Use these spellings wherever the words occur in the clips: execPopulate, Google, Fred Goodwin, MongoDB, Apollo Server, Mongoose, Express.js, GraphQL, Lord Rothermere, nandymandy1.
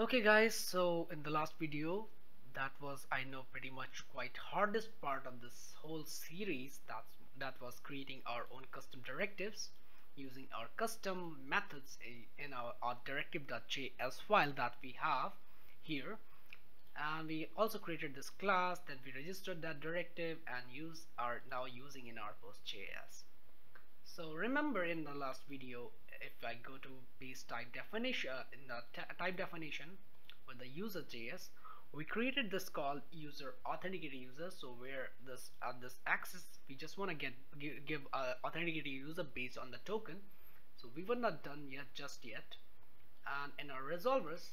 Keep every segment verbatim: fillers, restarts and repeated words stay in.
Okay guys, so in the last video, that was, I know, pretty much quite hardest part of this whole series, that's that was creating our own custom directives using our custom methods in our, our directive.js file that we have here. And we also created this class, then we registered that directive and use are now using in our Post.js. So remember in the last video, if I go to base type definition, in the type definition with the user.js, we created this called user authenticator user. So where this at uh, this access, we just want to get give, give uh, authenticator user based on the token. So we were not done yet just yet. And in our resolvers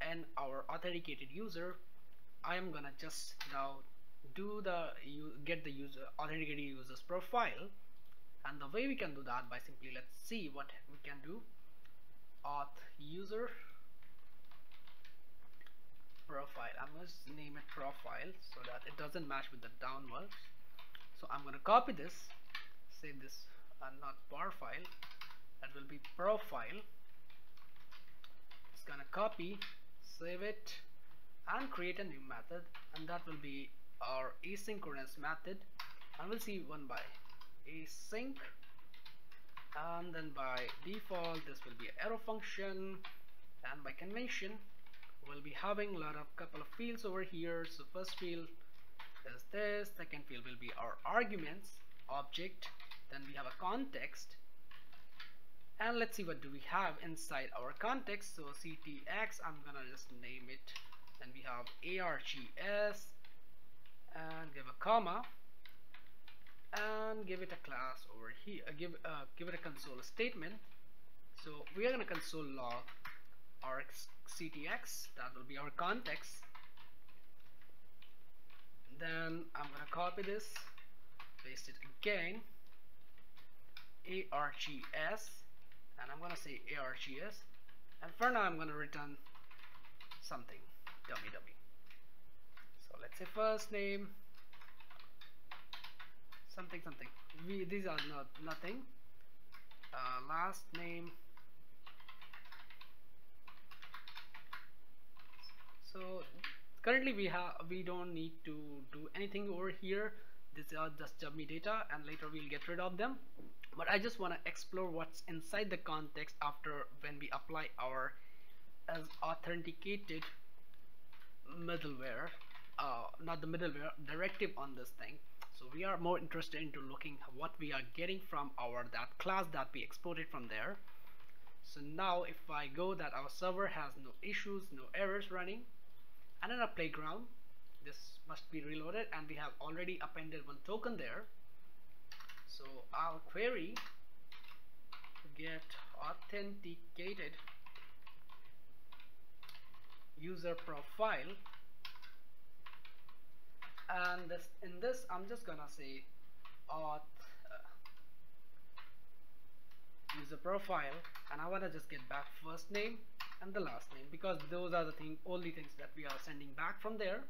and our authenticated user, I am gonna just now do the you get the user authenticated user's profile. And the way we can do that by simply, let's see what we can do. Auth user profile. I'm going to name it profile so that it doesn't match with the downward. So I'm going to copy this, say this and uh, not bar file, that will be profile. It's going to copy, save it, and create a new method, and that will be our asynchronous method. And we'll see one by async, and then by default this will be an arrow function, and by convention we'll be having a lot of couple of fields over here. So first field is this, second field will be our arguments object, then we have a context, and let's see what do we have inside our context. So C T X, I'm gonna just name it, then we have args and give a comma and give it a class over here, uh, give uh, give it a console statement. So we are gonna console log our C T X, that will be our context. Then I'm gonna copy this, paste it again, args, and I'm gonna say args, and for now I'm gonna return something dummy dummy. So let's say first name something something, we these are not nothing, uh, last name. So currently we have we don't need to do anything over here, these are just dummy data and later we'll get rid of them, but I just want to explore what's inside the context after when we apply our as authenticated middleware, uh, not the middleware directive on this thing. So we are more interested into looking what we are getting from our that class that we exported from there. So now if I go that our server has no issues, no errors running, and in a playground this must be reloaded, and we have already appended one token there. So I'll query get authenticated user profile, and this in this I'm just gonna say auth uh, user profile, and I want to just get back first name and the last name because those are the thing only things that we are sending back from there.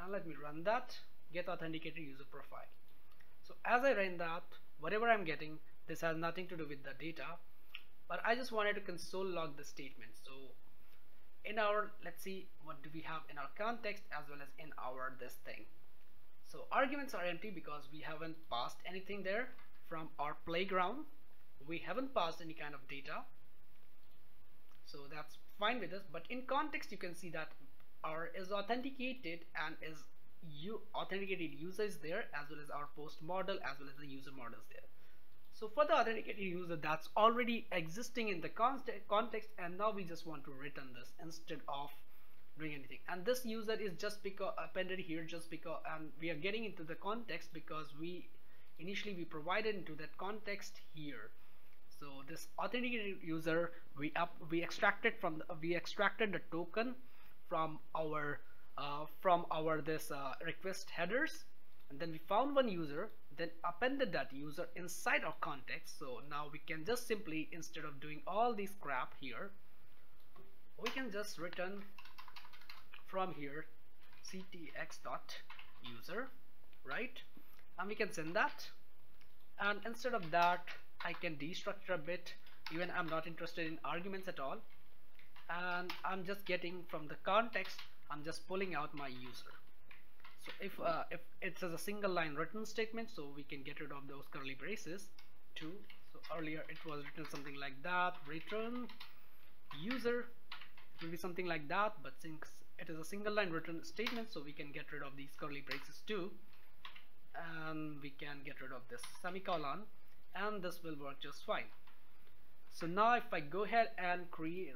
And let me run that get authenticated user profile. So as I run that, whatever I'm getting, this has nothing to do with the data, but I just wanted to console log the statement. So in our, let's see what do we have in our context as well as in our this thing. So arguments are empty because we haven't passed anything there from our playground, we haven't passed any kind of data, so that's fine with us. But in context you can see that our is authenticated and is you authenticated user is there, as well as our post model as well as the user models there. So for the authenticated user, that's already existing in the context, and now we just want to return this instead of doing anything. And this user is just because appended here just because, and we are getting into the context because we initially we provided into that context here. So this authenticated user we up we extracted from the, we extracted the token from our uh, from our this uh, request headers, and then we found one user, then appended that user inside our context. So now we can just simply, instead of doing all this crap here, we can just return from here ctx.user, right? And we can send that, and instead of that I can destructure a bit. Even I'm not interested in arguments at all, and I'm just getting from the context, I'm just pulling out my user. So if, uh, if it says a single line written statement, so we can get rid of those curly braces too. So earlier it was written something like that, return user, it will be something like that, but since it is a single line written statement, so we can get rid of these curly braces too, and we can get rid of this semicolon, and this will work just fine. So now if I go ahead and create,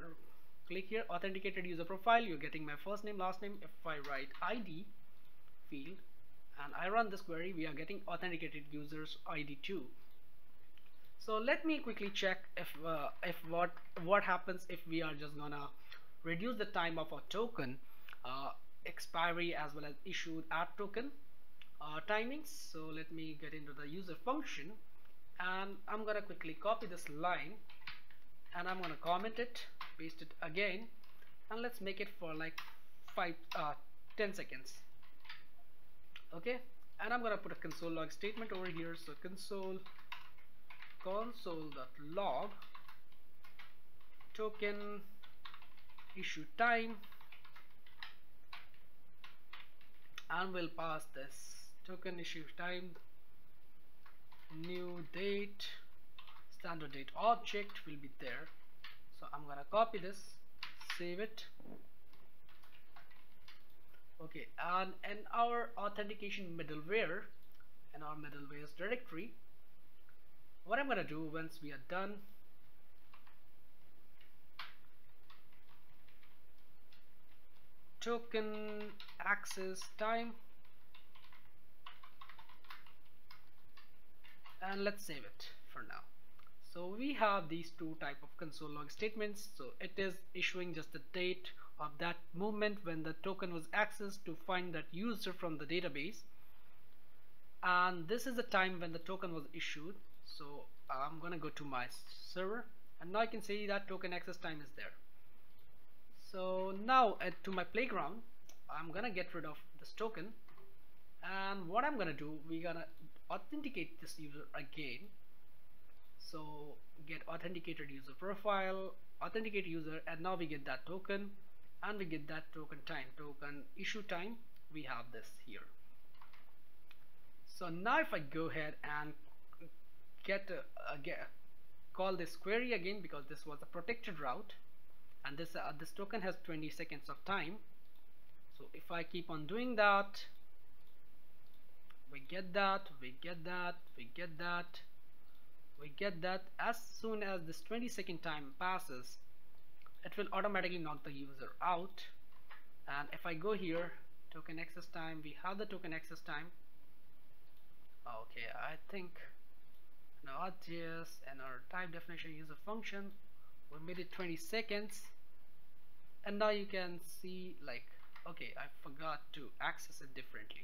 click here, authenticated user profile, you're getting my first name, last name. If I write I D field and I run this query, we are getting authenticated users I D too. So let me quickly check if uh, if what what happens if we are just gonna reduce the time of our token uh, expiry as well as issued app token uh, timings. So let me get into the user function, and I'm gonna quickly copy this line and I'm gonna comment it, paste it again, and let's make it for like five uh, ten seconds. Okay, and I'm gonna put a console log statement over here. So console console.log token issue time, and we'll pass this token issue time new date standard date object will be there. So I'm gonna copy this, save it. Okay, and in our authentication middleware, in our middleware's directory, what I'm gonna do once we are done, token access time, and let's save it for now. So we have these two type of console log statements. So it is issuing just the date of that movement when the token was accessed to find that user from the database, and this is the time when the token was issued. So I'm gonna go to my server, and now I can see that token access time is there. So now uh, to my playground, I'm gonna get rid of this token, and what I'm gonna do, we're gonna authenticate this user again. So get authenticated user profile, authenticate user, and now we get that token, and we get that token time, token issue time, we have this here. So now if I go ahead and get uh, again call this query again, because this was a protected route, and this uh, this token has twenty seconds of time. So if I keep on doing that, we get that, we get that, we get that, we get that. As soon as this twenty second time passes, it will automatically knock the user out. And if I go here, token access time, we have the token access time. Okay, I think now R T S and our type definition user function, we made it twenty seconds, and now you can see like, okay, I forgot to access it differently.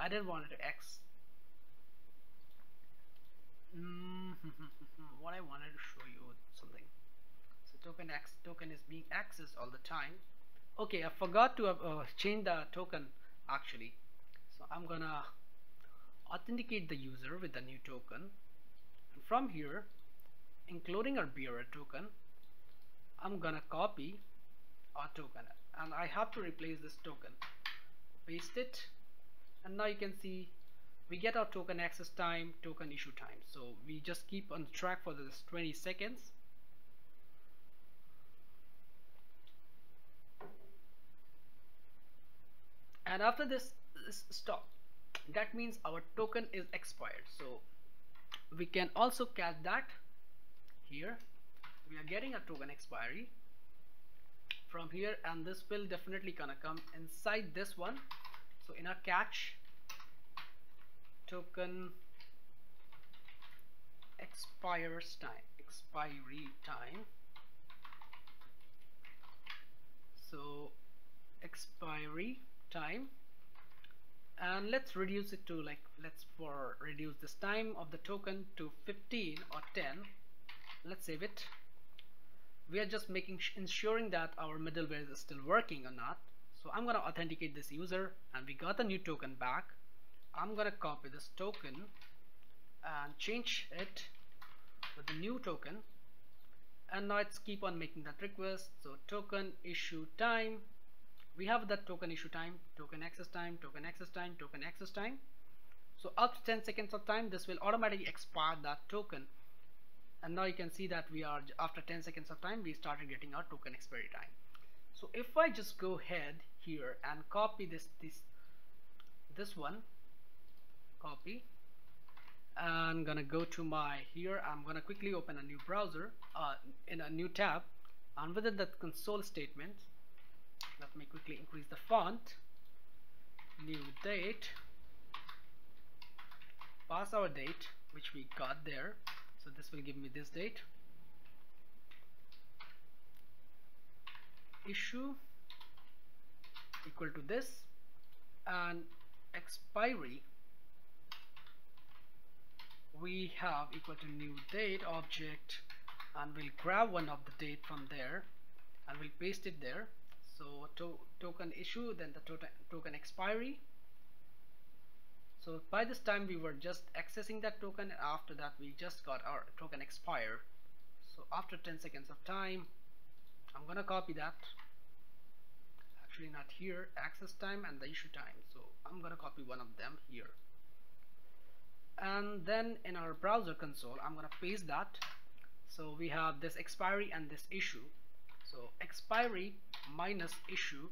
I didn't want it to X. Mm, what I wanted to show you something. So token X token is being accessed all the time. Okay, I forgot to have, uh, change the token actually. So I'm gonna authenticate the user with a new token. And from here, including our bearer token, I'm gonna copy our token, and I have to replace this token. Paste it, and now you can see we get our token access time, token issue time. So we just keep on track for this twenty seconds. And after this is stop, that means our token is expired. So we can also catch that here. We are getting a token expiry from here, and this will definitely gonna come inside this one. So in our catch token expires time, expiry time, so expiry time, and let's reduce it to like, let's for reduce this time of the token to fifteen or ten. Let's save it. We are just making ensuring that our middleware is still working or not. So I'm gonna authenticate this user, and we got the new token back. I'm gonna copy this token and change it with a new token. And now it's keep on making that request. So token issue time, we have that token issue time, token access time, token access time, token access time. So up to ten seconds of time, this will automatically expire that token. And now you can see that we are after ten seconds of time, we started getting our token expiry time. So if I just go ahead here and copy this this this one, copy, I'm gonna go to my here, I'm gonna quickly open a new browser uh, in a new tab, and within that console statement, let me quickly increase the font, new date, pass our date which we got there, so this will give me this date, issue equal to this, and expiry we have equal to new date object, and we'll grab one of the date from there and we'll paste it there. So to token issue, then the to token expiry. So by this time we were just accessing that token, and after that we just got our token expire. So after ten seconds of time, I'm gonna copy that, actually not here, access time and the issue time, so I'm gonna copy one of them here. And then in our browser console, I'm gonna paste that. So we have this expiry and this issue. So expiry minus issue,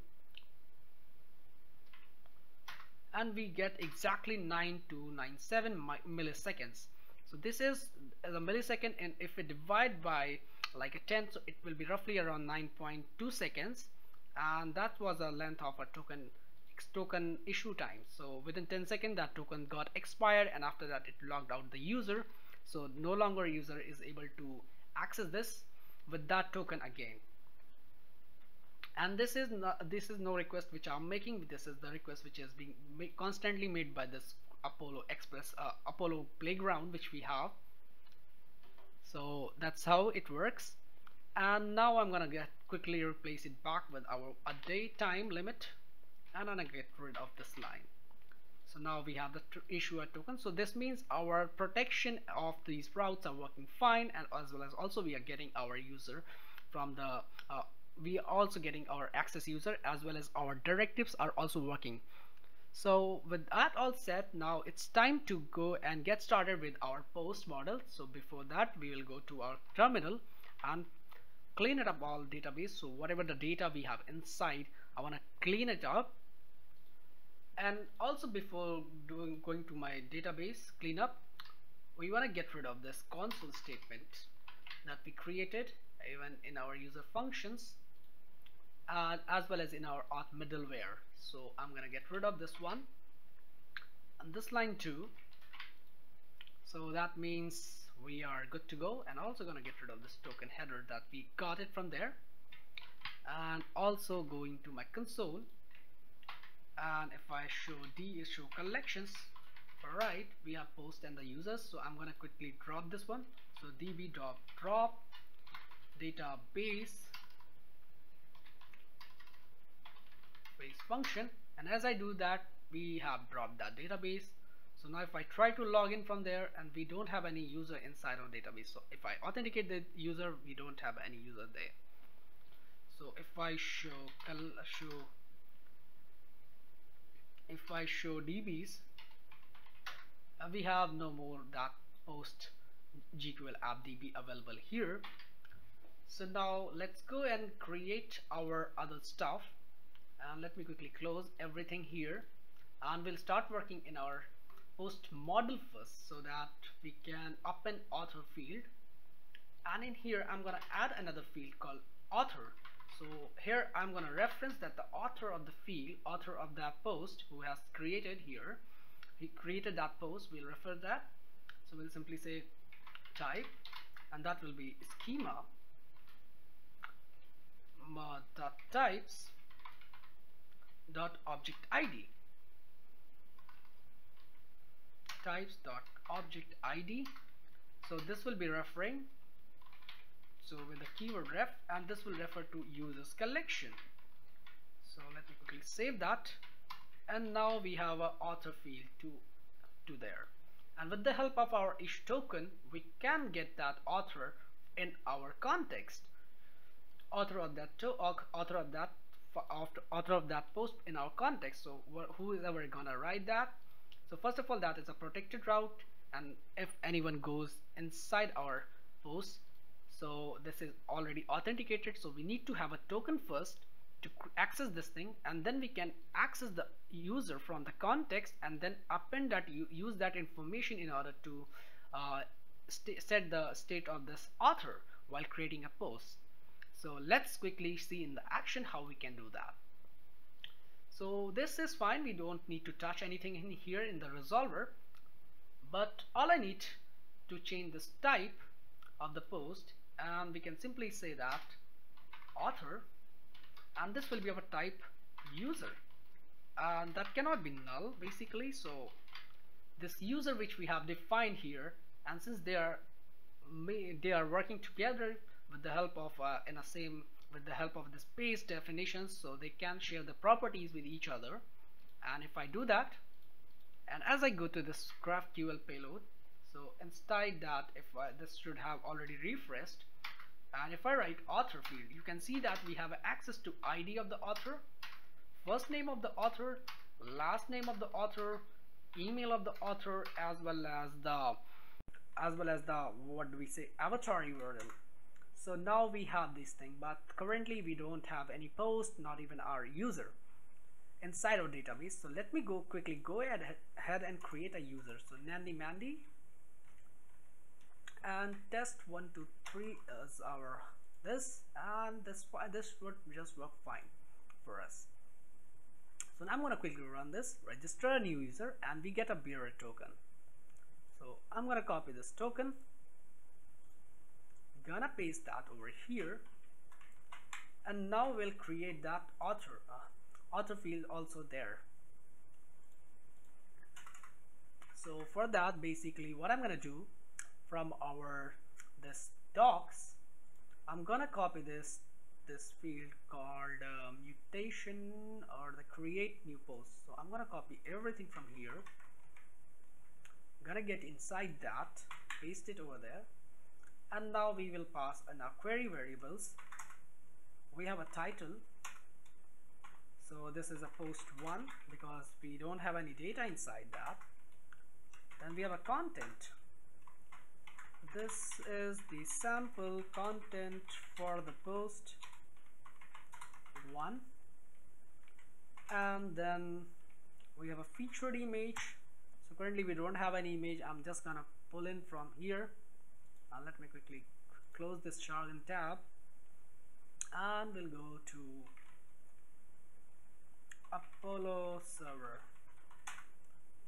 and we get exactly nine two nine seven milliseconds. So this is the millisecond, and if we divide by like a tenth, so it will be roughly around nine point two seconds, and that was the length of a token token issue time. So within ten seconds that token got expired, and after that it logged out the user, so no longer user is able to access this with that token again. And this is not, this is no request which I'm making, this is the request which is being ma constantly made by this Apollo Express uh, Apollo playground which we have. So that's how it works. And now I'm gonna get quickly replace it back with our a day time limit, and I'm gonna get rid of this line. So now we have the issue a token. So this means our protection of these routes are working fine, and as well as also we are getting our user from the uh, we are also getting our access user, as well as our directives are also working. So with that all set, now it's time to go and get started with our post model. So before that, we will go to our terminal and clean it up all database. So whatever the data we have inside, I want to clean it up. And also before doing going to my database cleanup, we want to get rid of this console statement that we created even in our user functions, and as well as in our auth middleware. So I'm gonna get rid of this one and this line too. So that means we are good to go, and also gonna get rid of this token header that we got it from there, and also going to my console, and if I show D show collections, alright, we have post and the users. So I'm gonna quickly drop this one. So db dot drop database base function, and as I do that, we have dropped that database. So now if I try to log in from there, and we don't have any user inside our database. So if I authenticate the user, we don't have any user there. So if I show show if I show D Bs, uh, we have no more that post G Q L app D B available here. So now let's go and create our other stuff, and let me quickly close everything here, and we'll start working in our post model first, so that we can open author field, and in here I'm gonna add another field called author. So here I'm gonna reference that the author of the field, author of that post, who has created here, he created that post, we'll refer that. So we'll simply say type, and that will be schema dot types dot object id, types dot object id. So this will be referring, so with the keyword ref, and this will refer to users collection. So let me quickly save that, and now we have an author field to to there. and with the help of our ish token we can get that author in our context, author of that to author of that author of that post in our context. So who is ever gonna write that? So first of all, that is a protected route, and if anyone goes inside our post, so this is already authenticated. So we need to have a token first to access this thing, and then we can access the user from the context and then append that, use that information in order to uh, set the state of this author while creating a post. So let's quickly see in the action how we can do that. So this is fine, we don't need to touch anything in here in the resolver, but all I need to change this type of the post, and we can simply say that author, and this will be of a type user, and that cannot be null basically. So this user which we have defined here, and since they are they are working together with the help of uh, in a same with the help of the space definitions, so they can share the properties with each other. And if I do that, and as I go to this GraphQL payload, so inside that, if I, this should have already refreshed, and if I write author field, you can see that we have access to I D of the author, first name of the author, last name of the author, email of the author, as well as the as well as the what do we say avatar U R L. So now we have this thing, but currently we don't have any post, not even our user inside our database. So let me go quickly go ahead and create a user. So Nandy Mandy, and test one two three is our this, and this this would just work fine for us. So now I'm gonna quickly run this, register a new user, and we get a bearer token. So I'm gonna copy this token, gonna paste that over here, and now we'll create that author uh, author field also there. So for that, basically what I'm gonna do from our this docs, I'm gonna copy this this field called uh, mutation or the create new post. So I'm gonna copy everything from here, gonna get inside that, paste it over there, and now we will pass in our query variables, we have a title, so this is a post one because we don't have any data inside that. Then we have a content, this is the sample content for the post one, and then we have a featured image. So currently we don't have any image, I'm just gonna pull in from here. Now let me quickly close this jargon tab, and we'll go to Apollo Server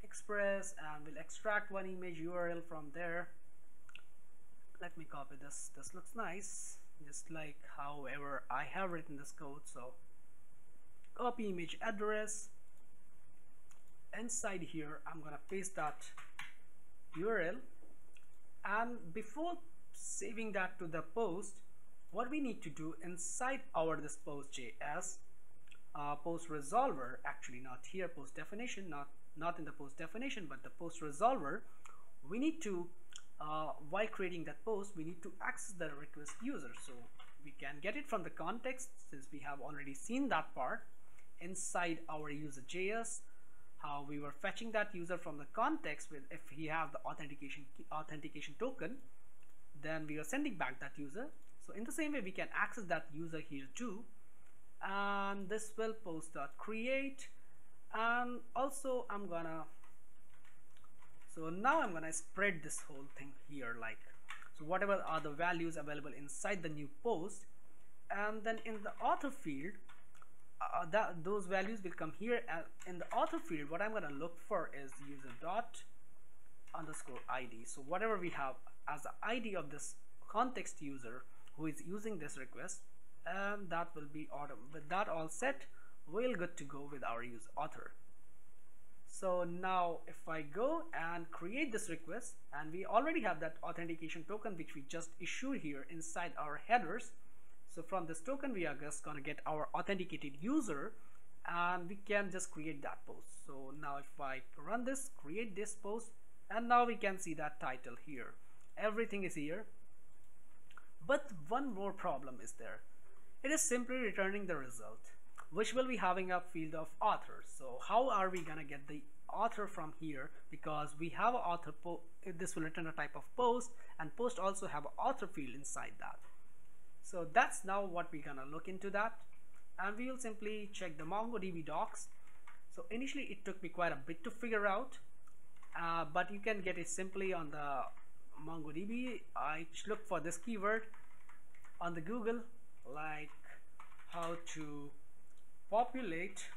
Express, and we'll extract one image U R L from there. Let me copy this, this looks nice, just like however I have written this code. So copy image address, inside here I'm gonna paste that U R L, and before saving that to the post, what we need to do inside our this post.js uh, post resolver, actually not here post definition, not not in the post definition but the post resolver, we need to Uh, while creating that post, we need to access the request user. So we can get it from the context, since we have already seen that part inside our user.js, how we were fetching that user from the context with, if he have the authentication authentication token, then we are sending back that user. So in the same way we can access that user here too, and this will post.create, and also I'm gonna So now I'm gonna spread this whole thing here, like so whatever are the values available inside the new post, and then in the author field uh, that those values will come here. And in the author field what I'm gonna look for is user dot underscore I D. So whatever we have as the I D of this context user who is using this request, and that will be auto. With that all set, we're good to go with our user author. So now if I go and create this request, and we already have that authentication token which we just issued here inside our headers. So from this token we are just gonna get our authenticated user, and we can just create that post. So now if I run this, create this post, and now we can see that title here. Everything is here, but one more problem is there. It is simply returning the result, which will be having a field of author. So how are we gonna get the author from here? Because we have an author, po this will return a type of post, and post also have an author field inside that. So that's now what we're gonna look into that, and we will simply check the MongoDB docs. So initially it took me quite a bit to figure out, uh, but you can get it simply on the MongoDB. I looked for this keyword on the Google, like how to populate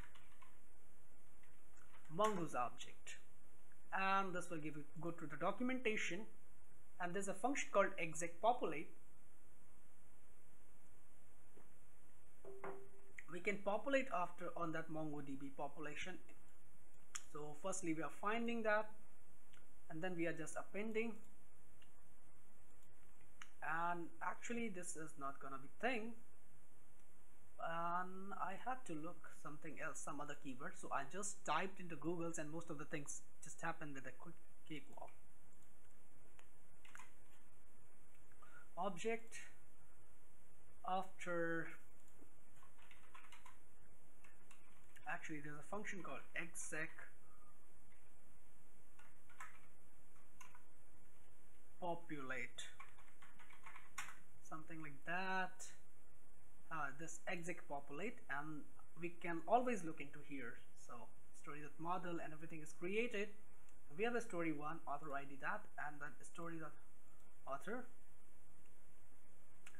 Mongoose object, and this will give you, go to the documentation, and there's a function called execPopulate. We can populate after on that MongoDB population. So firstly we are finding that, and then we are just appending, and actually this is not gonna be thing, and I had to look something else, some other keyword. So I just typed into Google's, and most of the things just happened with a quick cakewalk. Object after, actually there's a function called exec populate, something like that. Uh, this execPopulate, and we can always look into here. So story.model and everything is created. We have a story one, author I D that, and then story.author.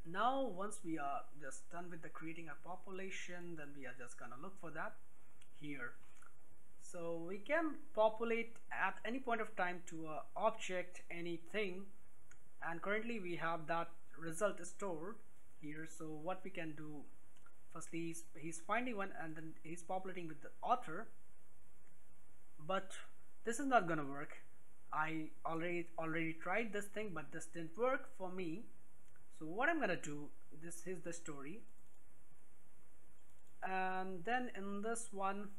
Now once we are just done with the creating a population, then we are just gonna look for that here. So we can populate at any point of time to a object, anything, and currently we have that result stored here. So what we can do, firstly he's, he's finding one, and then he's populating with the author, but this is not gonna work. I already already tried this thing, but this didn't work for me. So what I'm gonna do, this is the story, and then in this one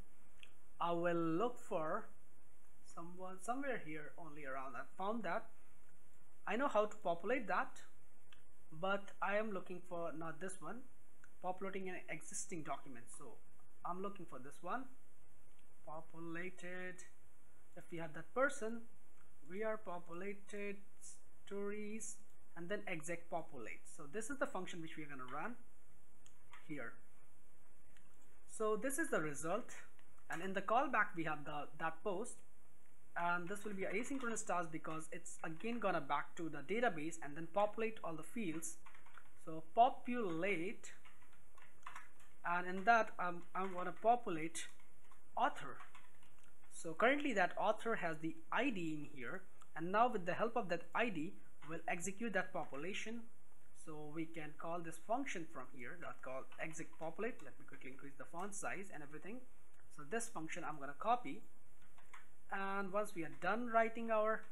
I will look for someone somewhere here, only around. I found that. I know how to populate that, but I am looking for not this one, populating an existing document. So I'm looking for this one, populated. If we have that person, we are populated stories, and then execPopulate. So this is the function which we are going to run here. So this is the result, and in the callback we have the that post, and this will be an asynchronous task because it's again gonna back to the database and then populate all the fields. So populate, and in that I'm, I'm gonna populate author. So currently that author has the I D in here, and now with the help of that I D we'll execute that population. So we can call this function from here, that called execPopulate. Let me quickly increase the font size and everything. So this function I'm gonna copy, and once we are done writing our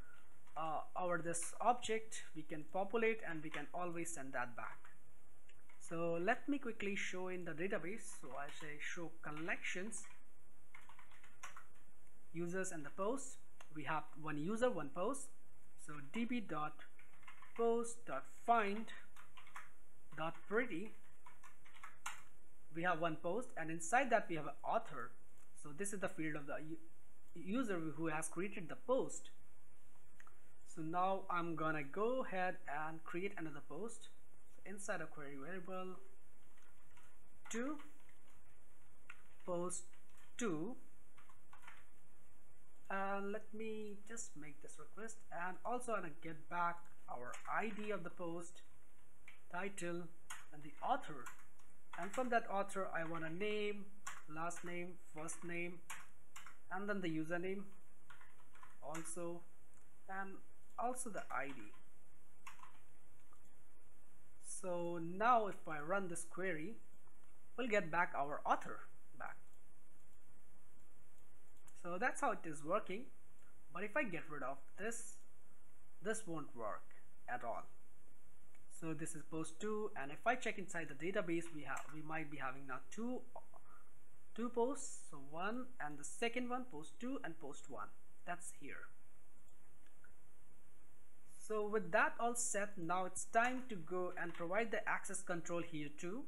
uh, our this object, we can populate, and we can always send that back. So let me quickly show in the database. So I say show collections, users, and the posts. We have one user, one post. So db.post.find.pretty, we have one post, and inside that we have an author. So this is the field of the user who has created the post. So now I'm gonna go ahead and create another post. So inside a query variable to post two, and let me just make this request, and also I'm gonna get back our I D of the post, title, and the author, and from that author I want a name, last name, first name, and then the username also, and also the I D. So now if I run this query, we'll get back our author back. So that's how it is working. But if I get rid of this, this won't work at all. So this is post two, and if I check inside the database, we have we might be having now two two posts. So one, and the second one, post two and post one, that's here. So with that all set, now it's time to go and provide the access control here too,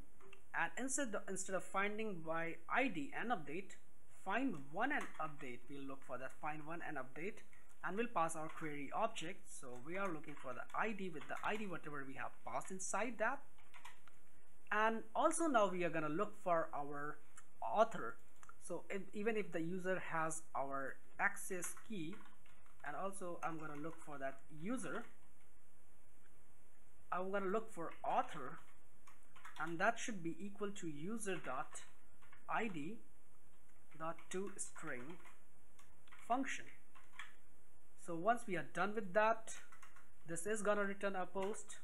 and instead of, instead of finding by I D and update, find one and update. We'll look for that find one and update, and we'll pass our query object. So we are looking for the I D with the I D whatever we have passed inside that. And also now we are gonna look for our author. So if, even if the user has our access key, and also I'm gonna look for that user, I'm gonna look for author, and that should be equal to user dot I D dot to string function. So once we are done with that, this is gonna return a post.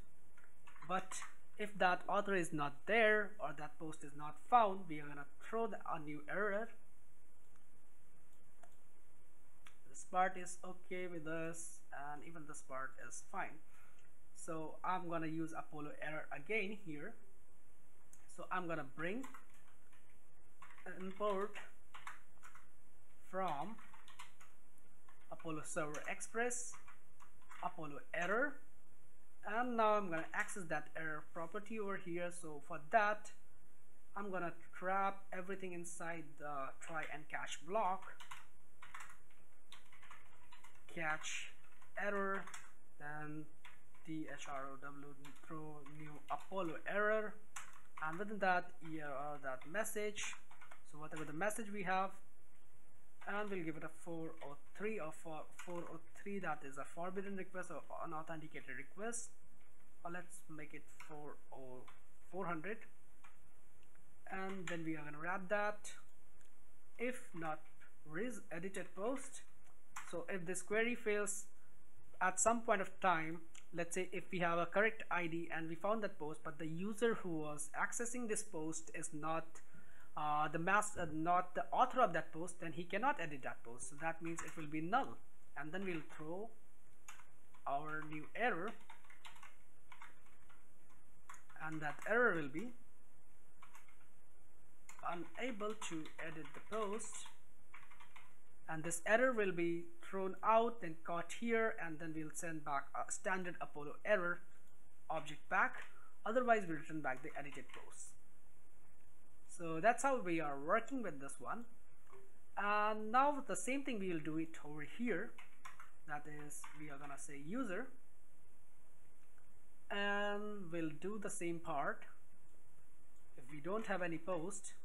But if that author is not there or that post is not found, we are gonna throw the, a new error. This part is okay with us, and even this part is fine. So I'm gonna use Apollo error again here. So I'm gonna bring import from Apollo Server Express Apollo error, and now I'm gonna access that error property over here. So for that, I'm gonna trap everything inside the try and catch block, catch error, then throw throw new Apollo error, and within that er that message, so whatever the message we have, and we'll give it a four oh three or four oh three, that is a forbidden request or unauthenticated request, or let's make it four hundred, and then we are going to wrap that if not res edited post. So if this query fails at some point of time, let's say if we have a correct I D and we found that post, but the user who was accessing this post is not uh, the master, uh, not the author of that post, then he cannot edit that post. So that means it will be null, and then we'll throw our new error, and that error will be unable to edit the post. And this error will be thrown out, then caught here, and then we'll send back a standard Apollo error object back. Otherwise, we'll return back the edited post. So that's how we are working with this one. And now the same thing we will do it over here. That is, we are gonna say user, and we'll do the same part. If we don't have any post,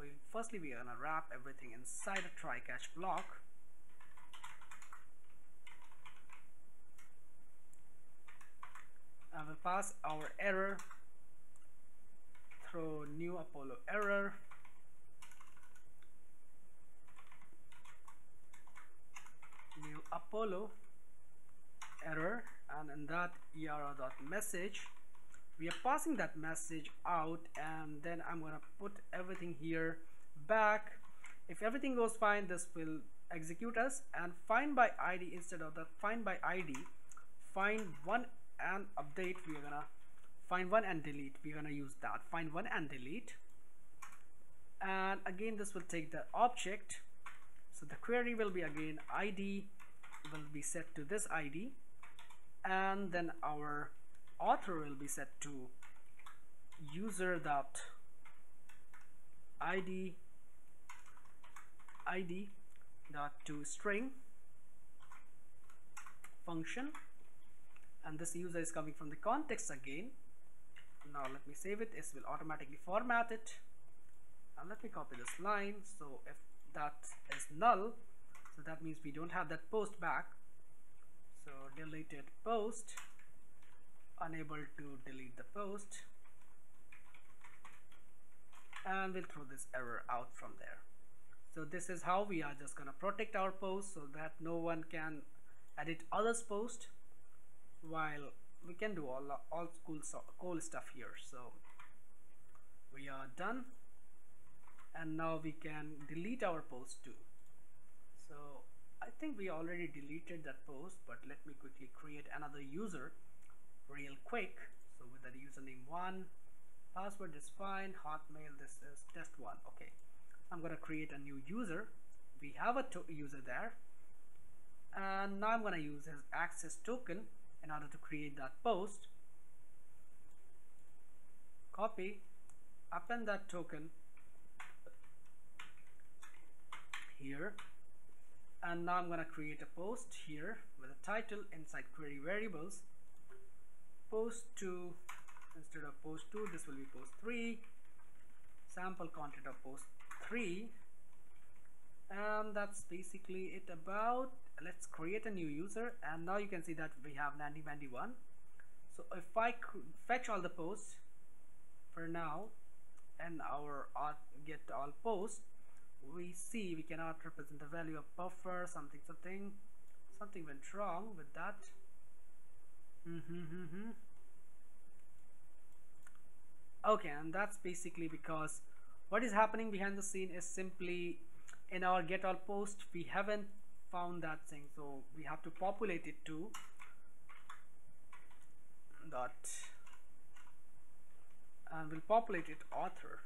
We, firstly we are gonna wrap everything inside a try catch block, and we'll pass our error, throw new Apollo error, new Apollo error, and in that error.message we are passing that message out, and then I'm gonna put everything here back. If everything goes fine, this will execute us, and find by I D, instead of the find by I D, find one and update, we are gonna find one and delete, we're gonna use that find one and delete. And again, this will take the object, so the query will be again I D will be set to this I D, and then our author will be set to user dot id id dot to string function, and this user is coming from the context again. Now let me save it. This will automatically format it, and let me copy this line. So if that is null, so that means we don't have that post back. So deleted post, unable to delete the post, and we'll throw this error out from there. So this is how we are just gonna protect our post, so that no one can edit others' post, while we can do all, all cool, cool stuff here. So we are done, and now we can delete our post too. So I think we already deleted that post, but let me quickly create another user real quick. So with the username one, password is fine, Hotmail, this is test one. Okay, I'm gonna create a new user. We have a user there, and now I'm going to use his access token in order to create that post. Copy, append that token here, and now I'm going to create a post here with a title inside query variables, post two instead of post two, this will be post three, sample content of post three, and that's basically it. About let's create a new user, and now you can see that we have Nandy Mandy one. So if I fetch all the posts for now and our get all posts, we see we cannot represent the value of buffer, something something something went wrong with that. mm-hmm, mm-hmm. Okay, and that's basically because what is happening behind the scene is simply in our get all post we haven't found that thing, so we have to populate it to dot, and we'll populate it author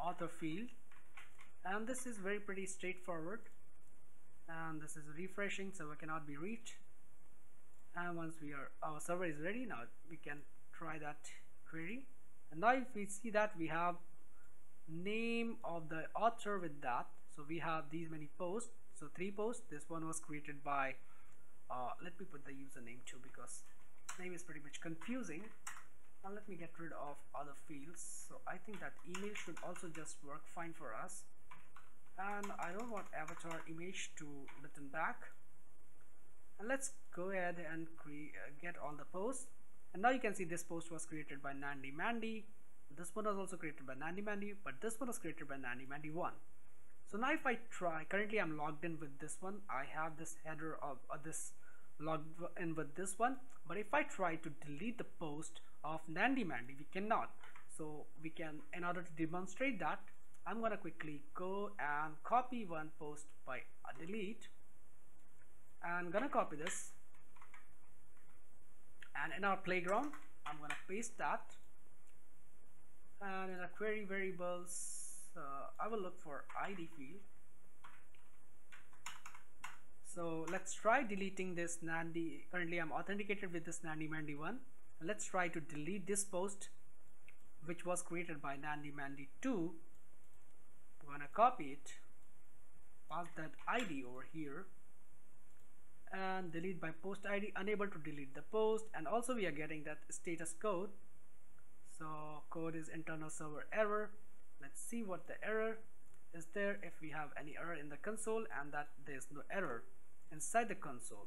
author field, and this is very pretty straightforward, and this is refreshing, so we cannot be reached. And once we are our server is ready, now we can try that query, and now if we see that we have name of the author with that, so we have these many posts, so three posts. This one was created by uh, let me put the username too, because name is pretty much confusing. Now let me get rid of other fields, so I think that email should also just work fine for us, and I don't want avatar image to return back. And let's go ahead and create uh, get all the posts, and now you can see this post was created by Nandy Mandy. This one was also created by Nandy Mandy, but this one was created by Nandy Mandy one. So now if I try, currently I'm logged in with this one, I have this header of uh, this logged in with this one, but if I try to delete the post of Nandy Mandy, we cannot. So we can, in order to demonstrate that, I'm gonna quickly go and copy one post by delete, and gonna copy this, and in our playground I'm gonna paste that, and in our query variables uh, I will look for I D field. So let's try deleting this Nandy. Currently I'm authenticated with this Nandy Mandy one. Let's try to delete this post which was created by Nandy Mandy two. I'm gonna copy it, pass that I D over here, and delete by post I D, unable to delete the post. And also we are getting that status code, so code is internal server error. Let's see what the error is there, if we have any error in the console, and that there is no error inside the console.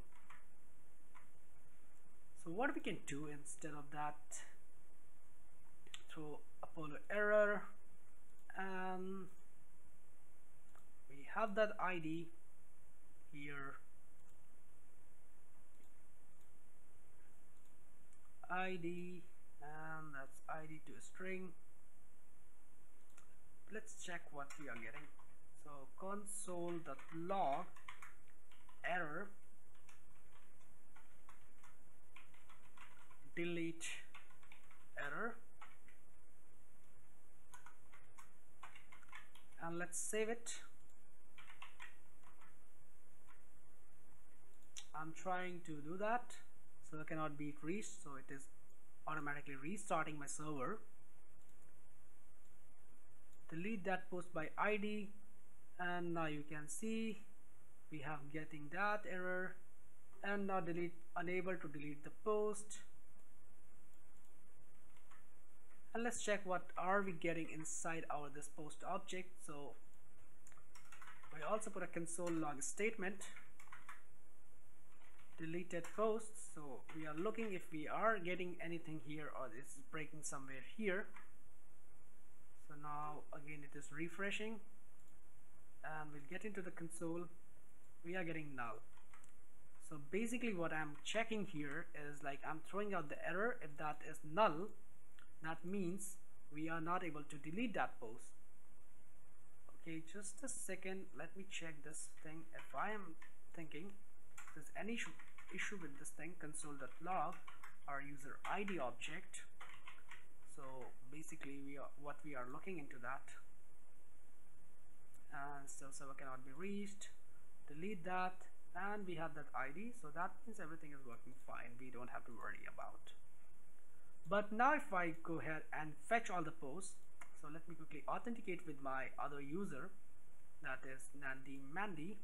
So what we can do instead of that, throw Apollo error, and we have that I D here, I D, and that's I D to a string. Let's check what we are getting. So console.log error delete error, and let's save it. I'm trying to do that, so I cannot be reached, so it is automatically restarting my server. Delete that post by I D, and now you can see we have getting that error, and now delete, unable to delete the post. And let's check what are we getting inside our this post object. So we also put a console log statement, deleted post, so we are looking if we are getting anything here or this is breaking somewhere here. So now again it is refreshing, and we'll get into the console. We are getting null. So basically what I'm checking here is like I'm throwing out the error. If that is null, that means we are not able to delete that post. Okay, just a second, let me check this thing. If I am thinking there's any issue, issue with this thing, console.log our user I D object. So basically we are what we are looking into that, and still server cannot be reached. delete that, and we have that I D, so that means everything is working fine. We don't have to worry about. But now if I go ahead and fetch all the posts, so let me quickly authenticate with my other user, that is Nandi Mandy.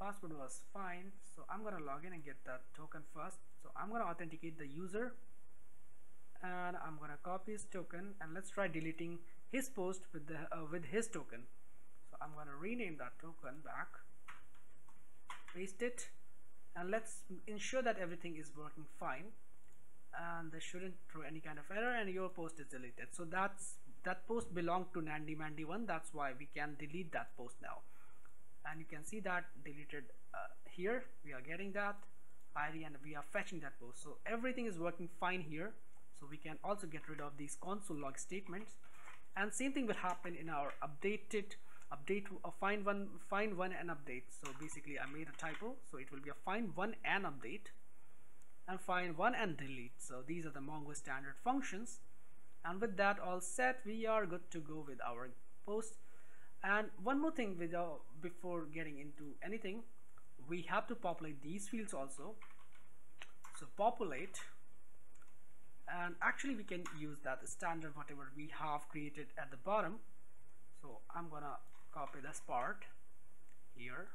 Password was fine, so I'm gonna log in and get that token first. So I'm gonna authenticate the user, and I'm gonna copy his token, and let's try deleting his post with the uh, with his token. So I'm gonna rename that token back, paste it, and let's ensure that everything is working fine, and they shouldn't throw any kind of error, and your post is deleted. So that's that post belonged to Nandi Mandy one. That's why we can delete that post now. And you can see that deleted uh, here. We are getting that I D and we are fetching that post. So everything is working fine here. So we can also get rid of these console log statements. And same thing will happen in our updated update uh, find one find one and update. So basically I made a typo. So it will be a find one and update, and find one and delete. So these are the Mongo standard functions. And with that all set, we are good to go with our post. And one more thing with our, before getting into anything, we have to populate these fields also. So populate, and actually we can use that standard whatever we have created at the bottom. So I'm gonna copy this part here,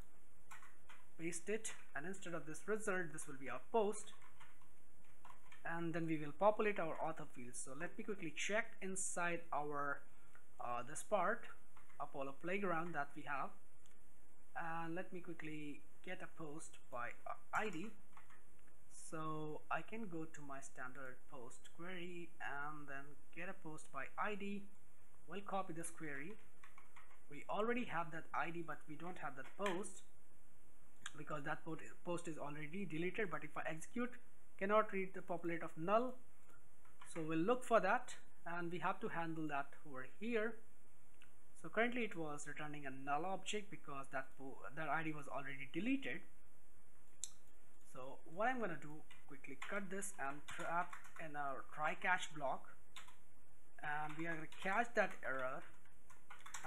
paste it, and instead of this result, this will be our post. And then we will populate our author field. So let me quickly check inside our uh, this part, Apollo Playground, that we have, and let me quickly get a post by I D. So I can go to my standard post query and then get a post by I D. We'll copy this query. We already have that I D, but we don't have that post because that post is already deleted. But if I execute, cannot read the populate of null, so we'll look for that, and we have to handle that over here. So currently it was returning a null object because that, that I D was already deleted. So what I'm gonna do, quickly cut this and trap in our try catch block, and we are gonna catch that error,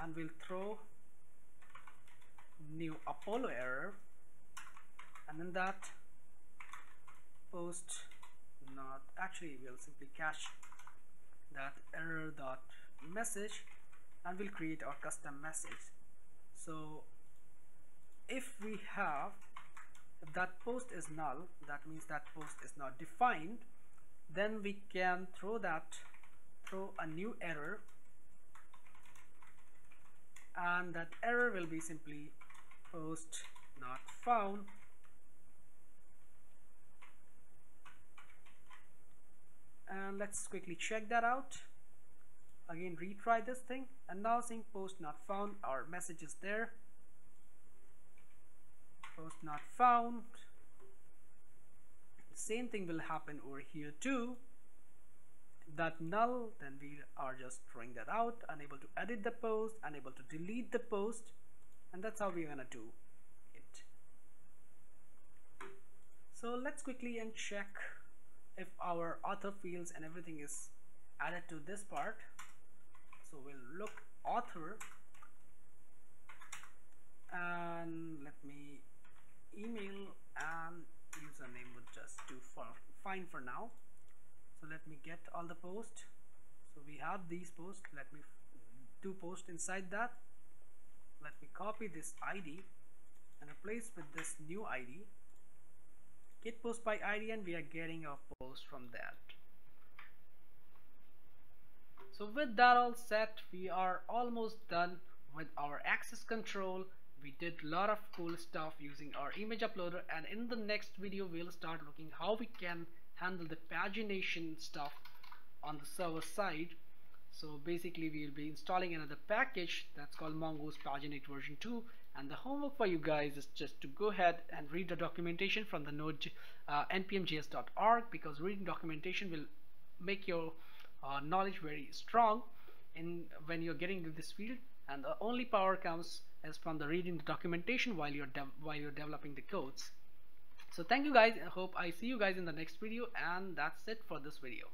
and we'll throw new Apollo error, and then that post not actually we'll simply catch that error dot message, and we'll create our custom message. So if we have, if that post is null, that means that post is not defined, then we can throw that throw a new error, and that error will be simply post not found, and let's quickly check that out. Again, retry this thing, and now seeing post not found, our message is there. Post not found. Same thing will happen over here too. That null, then we are just throwing that out, unable to edit the post, unable to delete the post, and that's how we're gonna do it. So let's quickly and check if our author fields and everything is added to this part. So we'll look author, and let me email and username would just do for, fine for now. So let me get all the posts. So we have these posts. Let me do post inside that. Let me copy this I D and replace with this new I D. Get post by I D, and we are getting our post from that. So with that all set, we are almost done with our access control. We did a lot of cool stuff using our image uploader, and in the next video we'll start looking how we can handle the pagination stuff on the server side. So basically we'll be installing another package that's called Mongoose Paginate version two, and the homework for you guys is just to go ahead and read the documentation from the node uh, n p m j s dot org, because reading documentation will make your Uh, knowledge very strong in when you're getting into this field, and the only power comes as from the reading the documentation while you're while you're developing the codes. So thank you guys. I hope I see you guys in the next video, and that's it for this video.